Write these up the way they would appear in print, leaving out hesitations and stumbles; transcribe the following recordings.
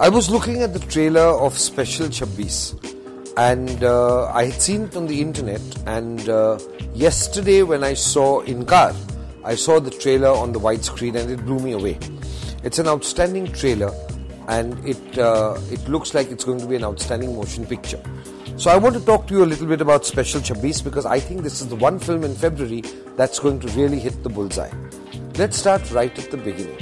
I was looking at the trailer of Special Chabbis, and I had seen it on the internet, and yesterday when I saw Inkar, I saw the trailer on the widescreen and it blew me away. It's an outstanding trailer, and it looks like it's going to be an outstanding motion picture. So I want to talk to you a little bit about Special Chabbis, because I think this is the one film in February that's going to really hit the bullseye. Let's start right at the beginning.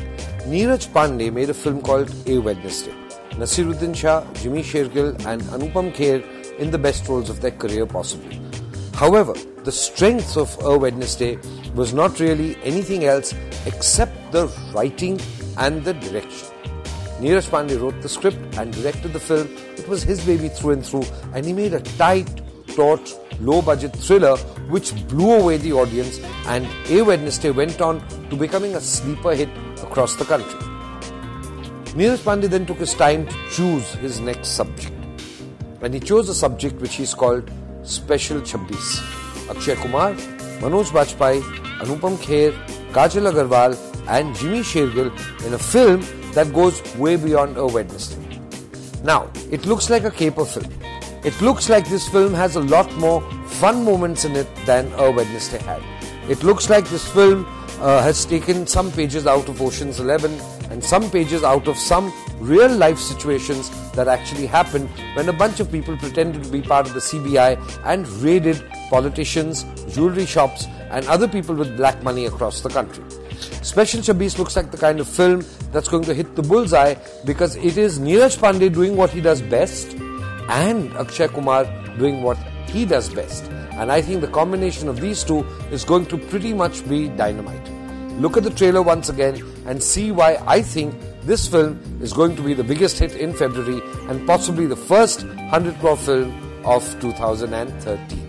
Neeraj Pandey made a film called A Wednesday. Nasiruddin Shah, Jimmy Shergill and Anupam Kher in the best roles of their career possibly. However, the strength of A Wednesday was not really anything else except the writing and the direction. Neeraj Pandey wrote the script and directed the film. It was his baby through and through, and he made a tight, taut, low-budget thriller which blew away the audience, and A Wednesday went on to becoming a sleeper hit across the country. Neeraj Pandey then took his time to choose his next subject, and he chose a subject which he's called Special Chabbis. Akshay Kumar, Manoj Bajpayee, Anupam Kher, Kajal Agarwal and Jimmy Shergill in a film that goes way beyond A Wednesday. Now, it looks like a caper film. It looks like this film has a lot more fun moments in it than A Wednesday had. It looks like this film has taken some pages out of Ocean's 11 and some pages out of some real life situations that actually happened when a bunch of people pretended to be part of the CBI and raided politicians, jewelry shops and other people with black money across the country. Special Chabbis looks like the kind of film that's going to hit the bullseye, because it is Neeraj Pandey doing what he does best and Akshay Kumar doing what he does best. And I think the combination of these two is going to pretty much be dynamite. Look at the trailer once again and see why I think this film is going to be the biggest hit in February and possibly the first 100 crore film of 2013.